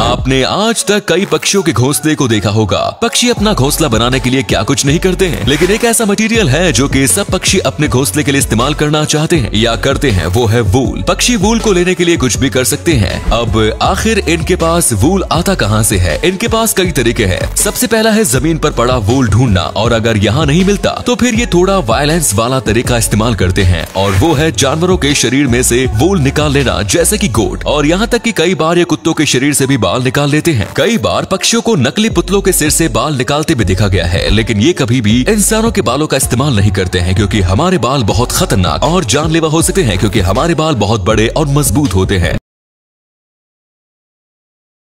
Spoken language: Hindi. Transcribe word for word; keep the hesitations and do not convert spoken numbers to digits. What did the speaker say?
आपने आज तक कई पक्षियों के घोंसले को देखा होगा। पक्षी अपना घोंसला बनाने के लिए क्या कुछ नहीं करते हैं, लेकिन एक ऐसा मटेरियल है जो कि सब पक्षी अपने घोंसले के लिए इस्तेमाल करना चाहते हैं या करते हैं, वो है वूल। पक्षी वूल को लेने के लिए कुछ भी कर सकते हैं। अब आखिर इनके पास वूल आता कहाँ से है? इनके पास कई तरीके हैं। सबसे पहला है जमीन पर पड़ा वूल ढूंढना, और अगर यहाँ नहीं मिलता तो फिर ये थोड़ा वायलेंस वाला तरीका इस्तेमाल करते हैं, और वो है जानवरों के शरीर में से वूल निकाल लेना, जैसे कि गोट। और यहाँ तक कि कई बार ये कुत्तों के शरीर से भी बाल निकाल लेते हैं। कई बार पक्षियों को नकली पुतलों के सिर से बाल निकालते भी देखा गया है, लेकिन ये कभी भी इंसानों के बालों का इस्तेमाल नहीं करते हैं, क्योंकि हमारे बाल बहुत खतरनाक और जानलेवा हो सकते हैं, क्योंकि हमारे बाल बहुत बड़े और मजबूत होते हैं।